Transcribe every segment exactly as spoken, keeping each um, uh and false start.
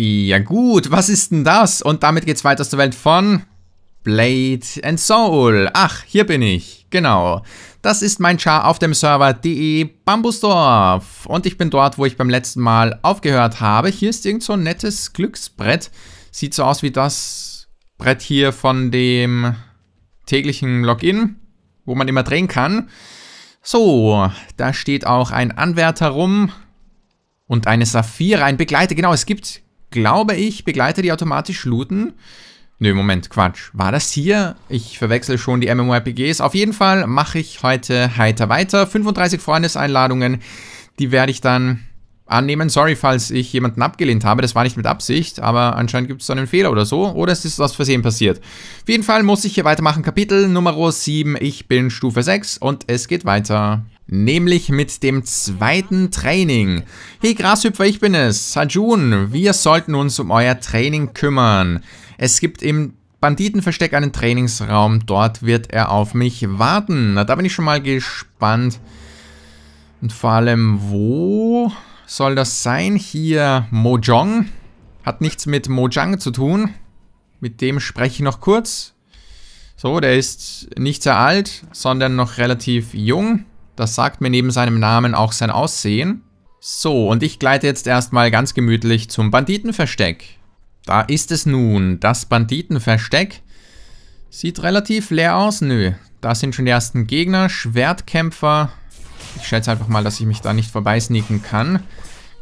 Ja gut, was ist denn das? Und damit geht's weiter zur Welt von Blade and Soul. Ach, hier bin ich. Genau. Das ist mein Char auf dem Server de Bambusdorf. Und ich bin dort, wo ich beim letzten Mal aufgehört habe. Hier ist irgend so ein nettes Glücksbrett. Sieht so aus wie das Brett hier von dem täglichen Login, wo man immer drehen kann. So, da steht auch ein Anwärter rum und eine Saphira, ein Begleiter. Genau, es gibt, glaube ich, Begleiter, die automatisch looten. Nö, Moment, Quatsch. War das hier? Ich verwechsel schon die MMORPGs. Auf jeden Fall mache ich heute heiter weiter. fünfunddreißig Freundeseinladungen, die werde ich dann annehmen. Sorry, falls ich jemanden abgelehnt habe. Das war nicht mit Absicht, aber anscheinend gibt es da einen Fehler oder so. Oder es ist aus Versehen passiert. Auf jeden Fall muss ich hier weitermachen. Kapitel Nummer sieben. Ich bin Stufe sechs und es geht weiter. Nämlich mit dem zweiten Training. Hey Grashüpfer, ich bin es, Sajun. Wir sollten uns um euer Training kümmern. Es gibt im Banditenversteck einen Trainingsraum. Dort wird er auf mich warten. Na, da bin ich schon mal gespannt. Und vor allem, wo soll das sein? Hier Mojong. Hat nichts mit Mojang zu tun. Mit dem spreche ich noch kurz. So, der ist nicht sehr alt, sondern noch relativ jung. Das sagt mir neben seinem Namen auch sein Aussehen. So, und ich gleite jetzt erstmal ganz gemütlich zum Banditenversteck. Da ist es nun, das Banditenversteck. Sieht relativ leer aus. Nö, da sind schon die ersten Gegner, Schwertkämpfer. Ich schätze einfach mal, dass ich mich da nicht vorbeisneaken kann.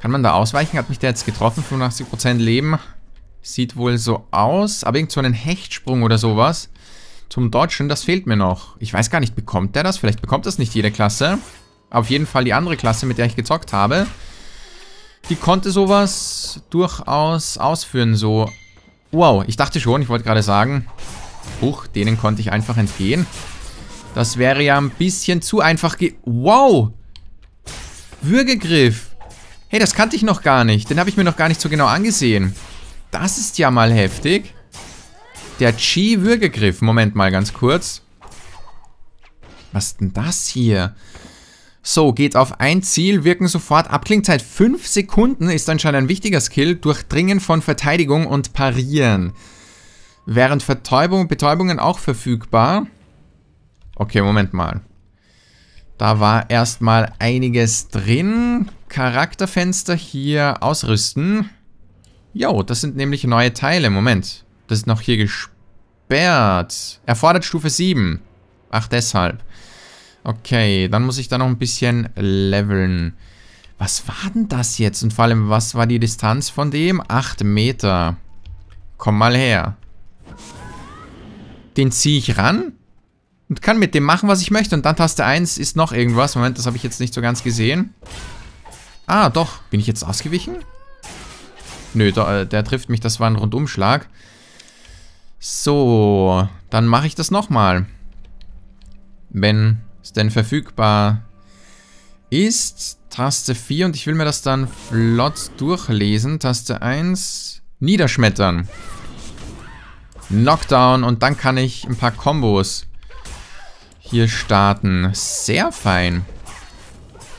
Kann man da ausweichen? Hat mich der jetzt getroffen? fünfundachtzig Prozent Leben. Sieht wohl so aus. Aber irgend so einen Hechtsprung oder sowas zum Dodgen, das fehlt mir noch. Ich weiß gar nicht, bekommt der das? Vielleicht bekommt das nicht jede Klasse. Auf jeden Fall die andere Klasse, mit der ich gezockt habe, die konnte sowas durchaus ausführen. So, wow, ich dachte schon, ich wollte gerade sagen, huch, denen konnte ich einfach entgehen. Das wäre ja ein bisschen zu einfach ge... Wow! Würgegriff! Hey, das kannte ich noch gar nicht. Den habe ich mir noch gar nicht so genau angesehen. Das ist ja mal heftig. Der Chi-Würgegriff. Moment mal ganz kurz. Was denn das hier? So, geht auf ein Ziel, wirken sofort. Abklingzeit fünf Sekunden ist anscheinend ein wichtiger Skill. Durchdringen von Verteidigung und Parieren. Während Vertäubung, Betäubungen auch verfügbar. Okay, Moment mal. Da war erstmal einiges drin. Charakterfenster hier ausrüsten. Jo, das sind nämlich neue Teile. Moment. Das ist noch hier gesperrt. Erfordert Stufe sieben. Ach, deshalb. Okay, dann muss ich da noch ein bisschen leveln. Was war denn das jetzt? Und vor allem, was war die Distanz von dem? acht Meter. Komm mal her. Den ziehe ich ran und kann mit dem machen, was ich möchte. Und dann Taste eins ist noch irgendwas. Moment, das habe ich jetzt nicht so ganz gesehen. Ah, doch. Bin ich jetzt ausgewichen? Nö, der, der trifft mich. Das war ein Rundumschlag. So, dann mache ich das nochmal. Wenn es denn verfügbar ist. Taste vier und ich will mir das dann flott durchlesen. Taste eins. Niederschmettern. Knockdown und dann kann ich ein paar Kombos hier starten. Sehr fein.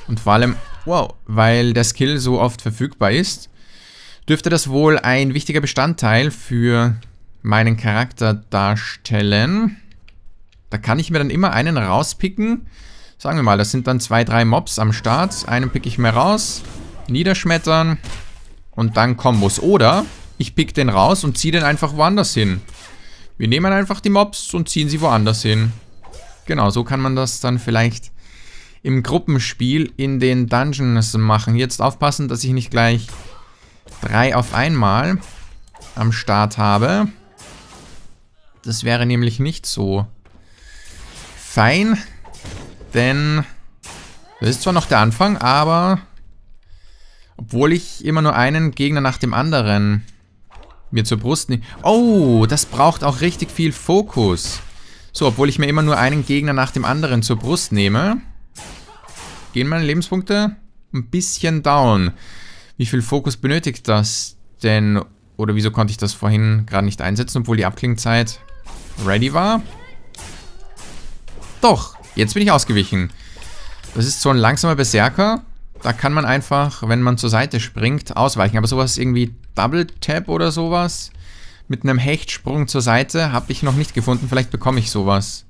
Und vor allem, wow, weil der Skill so oft verfügbar ist, dürfte das wohl ein wichtiger Bestandteil für meinen Charakter darstellen. Da kann ich mir dann immer einen rauspicken. Sagen wir mal, das sind dann zwei, drei Mobs am Start. Einen picke ich mir raus, niederschmettern und dann Kombos. Oder ich pick den raus und ziehe den einfach woanders hin. Wir nehmen einfach die Mobs und ziehen sie woanders hin. Genau, so kann man das dann vielleicht im Gruppenspiel in den Dungeons machen. Jetzt aufpassen, dass ich nicht gleich drei auf einmal am Start habe. Das wäre nämlich nicht so fein, denn das ist zwar noch der Anfang, aber obwohl ich immer nur einen Gegner nach dem anderen mir zur Brust nehme. Oh, das braucht auch richtig viel Fokus. So, obwohl ich mir immer nur einen Gegner nach dem anderen zur Brust nehme, gehen meine Lebenspunkte ein bisschen down. Wie viel Fokus benötigt das denn? Oder wieso konnte ich das vorhin gerade nicht einsetzen, obwohl die Abklingzeit ready war? Doch, jetzt bin ich ausgewichen. Das ist so ein langsamer Berserker. Da kann man einfach, wenn man zur Seite springt, ausweichen. Aber sowas irgendwie Double Tap oder sowas mit einem Hechtsprung zur Seite habe ich noch nicht gefunden. Vielleicht bekomme ich sowas.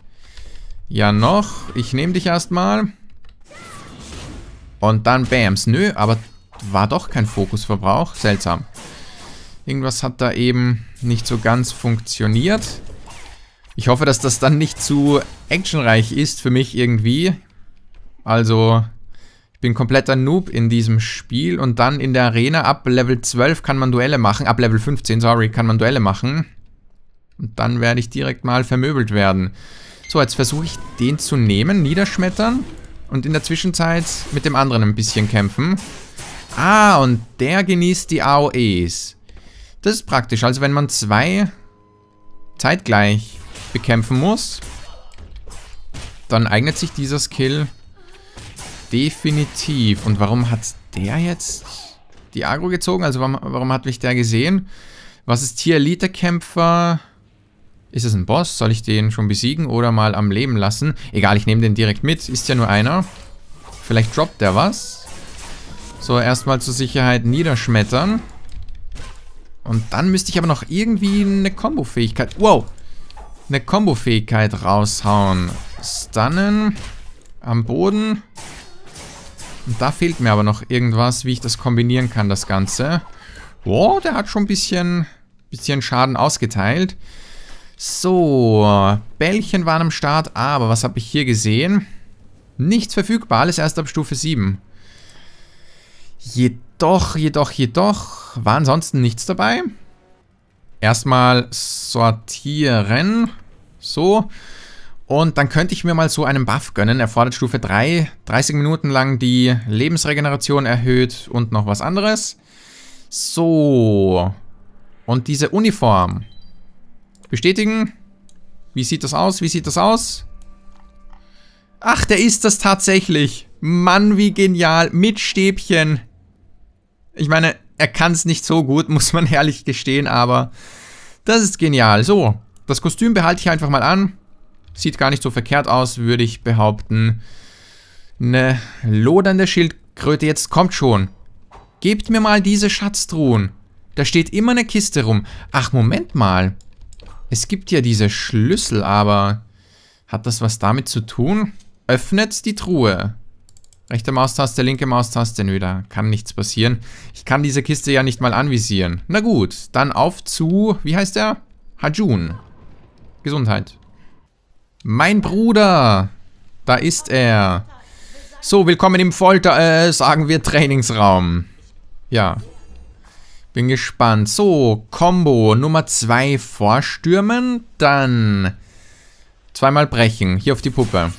Ja noch. Ich nehme dich erstmal. Und dann Bams. Nö, aber war doch kein Fokusverbrauch. Seltsam. Irgendwas hat da eben nicht so ganz funktioniert. Ich hoffe, dass das dann nicht zu actionreich ist für mich irgendwie. Also, ich bin kompletter Noob in diesem Spiel. Und dann in der Arena ab Level zwölf kann man Duelle machen. Ab Level fünfzehn, sorry, kann man Duelle machen. Und dann werde ich direkt mal vermöbelt werden. So, jetzt versuche ich den zu nehmen, niederschmettern. Und in der Zwischenzeit mit dem anderen ein bisschen kämpfen. Ah, und der genießt die A O Es. Das ist praktisch. Also wenn man zwei zeitgleich bekämpfen muss, dann eignet sich dieser Skill definitiv. Und warum hat der jetzt die Aggro gezogen? Also warum, warum hat mich der gesehen? Was ist hier Elite-Kämpfer? Ist es ein Boss? Soll ich den schon besiegen oder mal am Leben lassen? Egal, ich nehme den direkt mit. Ist ja nur einer. Vielleicht droppt der was. So, erstmal zur Sicherheit niederschmettern. Und dann müsste ich aber noch irgendwie eine Kombo-Fähigkeit... Wow! Eine Kombo-Fähigkeit raushauen. Stunnen. Am Boden. Und da fehlt mir aber noch irgendwas, wie ich das kombinieren kann, das Ganze. Wow, der hat schon ein bisschen, bisschen Schaden ausgeteilt. So, Bällchen waren am Start, aber was habe ich hier gesehen? Nichts verfügbar, alles erst ab Stufe sieben. Jedoch, jedoch, jedoch war ansonsten nichts dabei. Erstmal sortieren. So. Und dann könnte ich mir mal so einen Buff gönnen. Erfordert Stufe drei, dreißig Minuten lang die Lebensregeneration erhöht und noch was anderes. So. Und diese Uniform. Bestätigen. Wie sieht das aus? Wie sieht das aus? Ach, der ist das tatsächlich. Mann, wie genial. Mit Stäbchen. Ich meine, er kann es nicht so gut, muss man ehrlich gestehen, aber das ist genial. So, das Kostüm behalte ich einfach mal an. Sieht gar nicht so verkehrt aus, würde ich behaupten. Eine lodernde Schildkröte, jetzt kommt schon. Gebt mir mal diese Schatztruhen. Da steht immer eine Kiste rum. Ach, Moment mal. Es gibt ja diese Schlüssel, aber hat das was damit zu tun? Öffnet die Truhe. Rechte Maustaste, linke Maustaste. Nö, da kann nichts passieren. Ich kann diese Kiste ja nicht mal anvisieren. Na gut, dann auf zu, wie heißt der? Hajun. Gesundheit. Mein Bruder. Da ist er. So, willkommen im Folter, äh, sagen wir Trainingsraum. Ja. Bin gespannt. So, Combo Nummer zwei vorstürmen, dann zweimal brechen, hier auf die Puppe.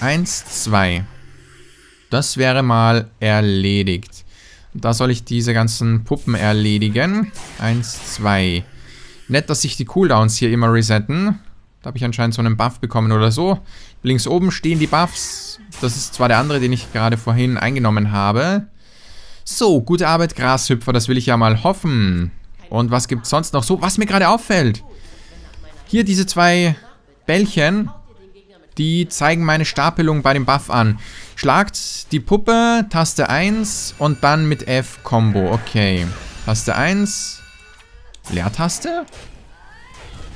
eins, zwei. Das wäre mal erledigt. Da soll ich diese ganzen Puppen erledigen. eins, zwei. Nett, dass sich die Cooldowns hier immer resetten. Da habe ich anscheinend so einen Buff bekommen oder so. Links oben stehen die Buffs. Das ist zwar der andere, den ich gerade vorhin eingenommen habe. So, gute Arbeit, Grashüpfer, das will ich ja mal hoffen. Und was gibt's sonst noch? So, was mir gerade auffällt. Hier diese zwei Bällchen, die zeigen meine Stapelung bei dem Buff an. Schlagt die Puppe, Taste eins und dann mit F-Kombo. Okay, Taste eins, Leertaste?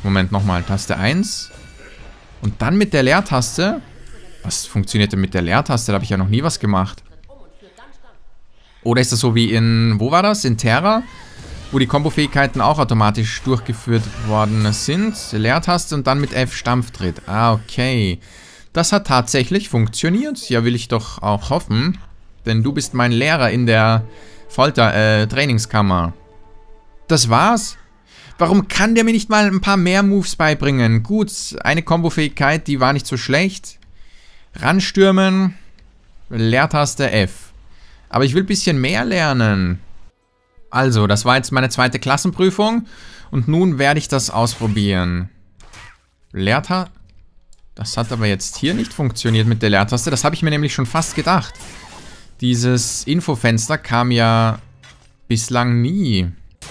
Moment, nochmal, Taste eins. Und dann mit der Leertaste? Was funktioniert denn mit der Leertaste? Da habe ich ja noch nie was gemacht. Oder ist das so wie in, wo war das? In Terra, wo die Kombo-Fähigkeiten auch automatisch durchgeführt worden sind. Leertaste und dann mit F Stampftritt. Ah, okay. Das hat tatsächlich funktioniert. Ja, will ich doch auch hoffen. Denn du bist mein Lehrer in der Folter-Trainingskammer. Äh, das war's. Warum kann der mir nicht mal ein paar mehr Moves beibringen? Gut, eine Kombo-Fähigkeit, die war nicht so schlecht. Ranstürmen. Leertaste F. Aber ich will ein bisschen mehr lernen. Also, das war jetzt meine zweite Klassenprüfung. Und nun werde ich das ausprobieren. Leertaste. Das hat aber jetzt hier nicht funktioniert mit der Leertaste. Das habe ich mir nämlich schon fast gedacht. Dieses Infofenster kam ja bislang nie.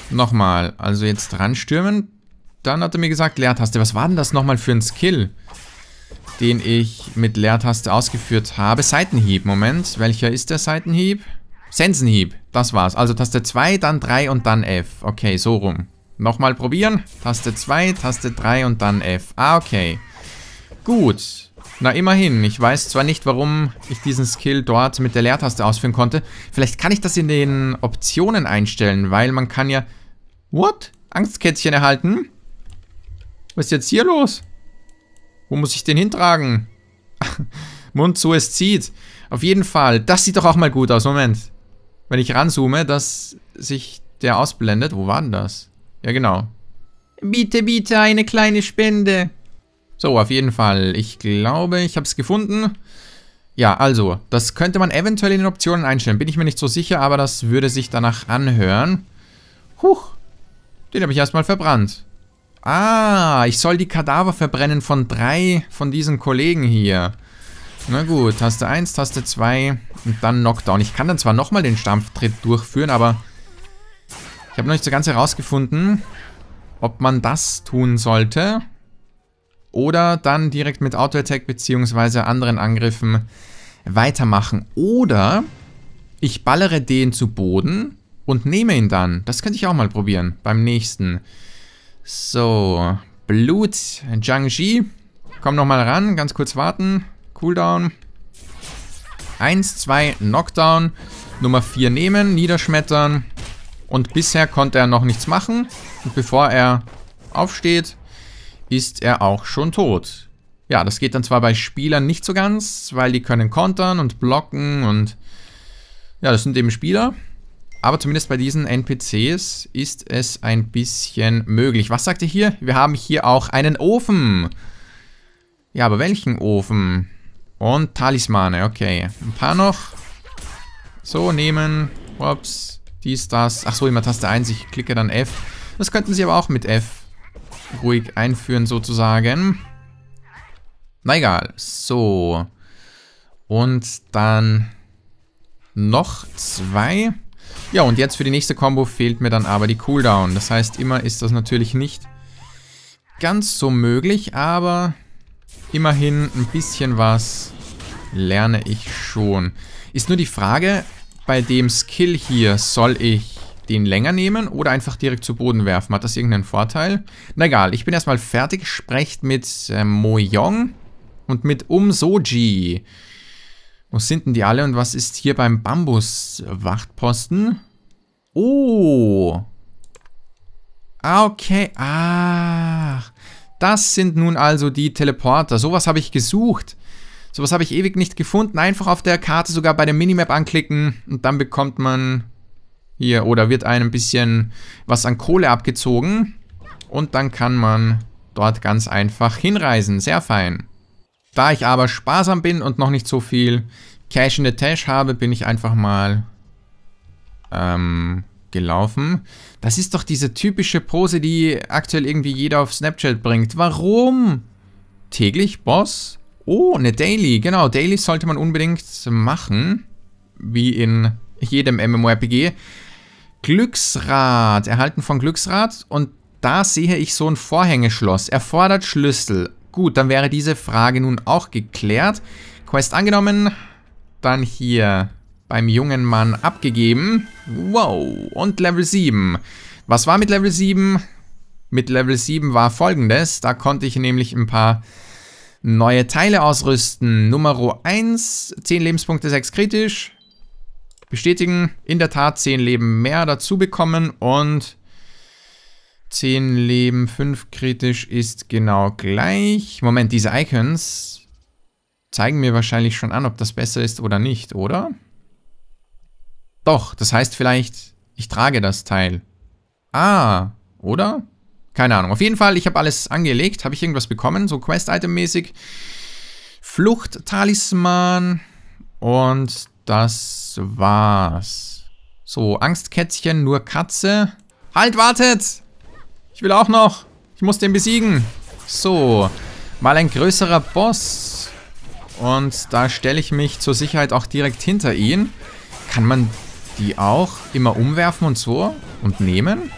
Nochmal. Also jetzt ranstürmen. Dann hat er mir gesagt, Leertaste. Was war denn das nochmal für ein Skill? den ich mit Leertaste ausgeführt habe. Seitenhieb, Moment. Welcher ist der Seitenhieb? Sensenhieb, das war's. Also Taste zwei, dann drei und dann F. Okay, so rum. Nochmal probieren. Taste zwei, Taste drei und dann F. Ah, okay. Gut. Na, immerhin. Ich weiß zwar nicht, warum ich diesen Skill dort mit der Leertaste ausführen konnte. Vielleicht kann ich das in den Optionen einstellen, weil man kann ja... What? Angstkätzchen erhalten? Was ist jetzt hier los? Wo muss ich den hintragen? Mund zu, es zieht. Auf jeden Fall. Das sieht doch auch mal gut aus. Moment. Wenn ich ranzoome, dass sich der ausblendet. Wo war denn das? Ja, genau. Bitte, bitte eine kleine Spende. So, auf jeden Fall. Ich glaube, ich habe es gefunden. Ja, also, das könnte man eventuell in den Optionen einstellen. Bin ich mir nicht so sicher, aber das würde sich danach anhören. Huch. Den habe ich erstmal verbrannt. Ah, ich soll die Kadaver verbrennen von drei von diesen Kollegen hier. Na gut, Taste eins, Taste zwei und dann Knockdown. Ich kann dann zwar nochmal den Stampftritt durchführen, aber ich habe noch nicht so ganz herausgefunden, ob man das tun sollte. Oder dann direkt mit Auto-Attack bzw. anderen Angriffen weitermachen. Oder ich ballere den zu Boden und nehme ihn dann. Das könnte ich auch mal probieren beim nächsten. So, Blut, Jiangxi. Komm nochmal ran, ganz kurz warten. Cooldown. eins, zwei, Knockdown. Nummer vier nehmen, niederschmettern. Und bisher konnte er noch nichts machen. Und bevor er aufsteht, ist er auch schon tot. Ja, das geht dann zwar bei Spielern nicht so ganz, weil die können kontern und blocken und... Ja, das sind eben Spieler. Aber zumindest bei diesen N P Cs ist es ein bisschen möglich. Was sagt ihr hier? Wir haben hier auch einen Ofen. Ja, aber welchen Ofen? Und Talismane, okay. Ein paar noch. So, nehmen. Ups. Dies, das. Achso, immer Taste eins. Ich klicke dann F. Das könnten sie aber auch mit F ruhig einführen, sozusagen. Na egal. So. Und dann noch zwei. Ja, und jetzt für die nächste Combo fehlt mir dann aber die Cooldown. Das heißt, immer ist das natürlich nicht ganz so möglich, aber immerhin ein bisschen was lerne ich schon. Ist nur die Frage, bei dem Skill hier, soll ich den länger nehmen oder einfach direkt zu Boden werfen? Hat das irgendeinen Vorteil? Na egal, ich bin erstmal fertig. Sprecht mit äh, Mojong und mit Umsoji. Wo sind denn die alle und was ist hier beim Bambus-Wachtposten? Oh! Ah, okay. Ah, das sind nun also die Teleporter. Sowas habe ich gesucht. Sowas habe ich ewig nicht gefunden. Einfach auf der Karte sogar bei der Minimap anklicken und dann bekommt man hier oder wird einem ein bisschen was an Kohle abgezogen. Und dann kann man dort ganz einfach hinreisen. Sehr fein. Da ich aber sparsam bin und noch nicht so viel Cash in the Tash habe, bin ich einfach mal ähm, gelaufen. Das ist doch diese typische Pose, die aktuell irgendwie jeder auf Snapchat bringt. Warum? Täglich, Boss? Oh, eine Daily. Genau, Daily sollte man unbedingt machen. Wie in jedem MMORPG. Glücksrad. Erhalten von Glücksrad. Und da sehe ich so ein Vorhängeschloss. Erfordert Schlüssel. Gut, dann wäre diese Frage nun auch geklärt. Quest angenommen. Dann hier beim jungen Mann abgegeben. Wow. Und Level sieben. Was war mit Level sieben? Mit Level sieben war folgendes. Da konnte ich nämlich ein paar neue Teile ausrüsten. Nummer eins. zehn Lebenspunkte, sechs kritisch. Bestätigen. In der Tat zehn Leben mehr dazu bekommen. Und... zehn Leben, fünf kritisch ist genau gleich. Moment, diese Icons zeigen mir wahrscheinlich schon an, ob das besser ist oder nicht, oder? Doch, das heißt vielleicht, ich trage das Teil. Ah, oder? Keine Ahnung. Auf jeden Fall, ich habe alles angelegt. Habe ich irgendwas bekommen? So Quest-Item-mäßig. Flucht-Talisman. Und das war's. So, Angstkätzchen, nur Katze. Halt, wartet! Ich will auch noch. Ich muss den besiegen. So, mal ein größerer Boss. Und da stelle ich mich zur Sicherheit auch direkt hinter ihn. Kann man die auch immer umwerfen und so und nehmen?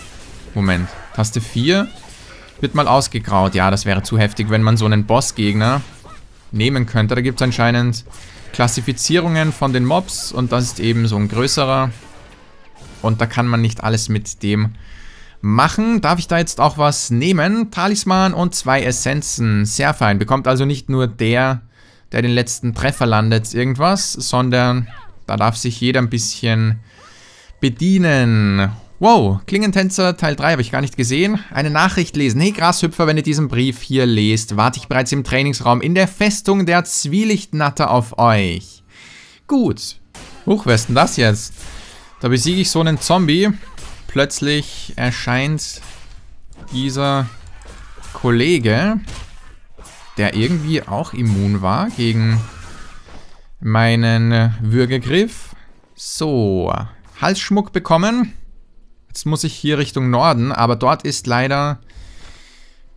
Moment, Taste vier wird mal ausgegraut. Ja, das wäre zu heftig, wenn man so einen Bossgegner nehmen könnte. Da gibt es anscheinend Klassifizierungen von den Mobs und das ist eben so ein größerer. Und da kann man nicht alles mit dem machen. Darf ich da jetzt auch was nehmen? Talisman und zwei Essenzen. Sehr fein. Bekommt also nicht nur der, der den letzten Treffer landet, irgendwas, sondern da darf sich jeder ein bisschen bedienen. Wow, Klingentänzer Teil drei habe ich gar nicht gesehen. Eine Nachricht lesen. Hey Grashüpfer, wenn ihr diesen Brief hier lest, warte ich bereits im Trainingsraum in der Festung der Zwielichtnatter auf euch. Gut. Huch, wer ist denn das jetzt? Da besiege ich so einen Zombie. Plötzlich erscheint dieser Kollege, der irgendwie auch immun war gegen meinen Würgegriff. So, Halsschmuck bekommen. Jetzt muss ich hier Richtung Norden, aber dort ist leider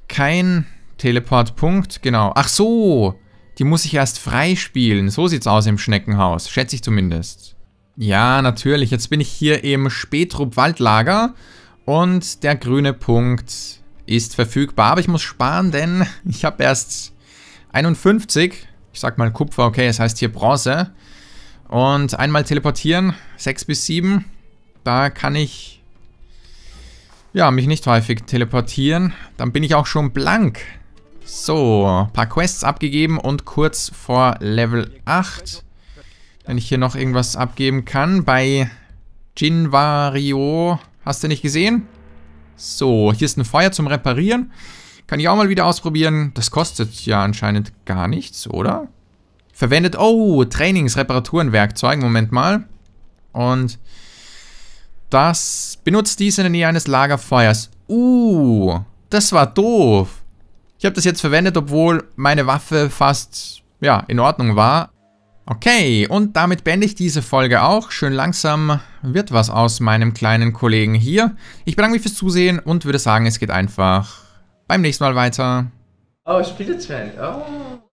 kein Teleportpunkt. Genau, ach so, die muss ich erst freispielen. So sieht's aus im Schneckenhaus, schätze ich zumindest. Ja, natürlich. Jetzt bin ich hier im Spähtrupp-Waldlager und der grüne Punkt ist verfügbar. Aber ich muss sparen, denn ich habe erst einundfünfzig. Ich sag mal Kupfer, okay, es heißt hier Bronze. Und einmal teleportieren, sechs bis sieben. Da kann ich ja, mich nicht häufig teleportieren. Dann bin ich auch schon blank. So, ein paar Quests abgegeben und kurz vor Level acht. Wenn ich hier noch irgendwas abgeben kann. Bei Jinvario. Hast du nicht gesehen? So, hier ist ein Feuer zum Reparieren. Kann ich auch mal wieder ausprobieren. Das kostet ja anscheinend gar nichts, oder? Verwendet, oh, Trainings, Reparaturen, Werkzeugen. Moment mal. Und das benutzt dies in der Nähe eines Lagerfeuers. Uh, das war doof. Ich habe das jetzt verwendet, obwohl meine Waffe fast, ja, in Ordnung war. Okay, und damit beende ich diese Folge auch. Schön langsam wird was aus meinem kleinen Kollegen hier. Ich bedanke mich fürs Zusehen und würde sagen, es geht einfach beim nächsten Mal weiter. Oh, Spielezeit. Oh.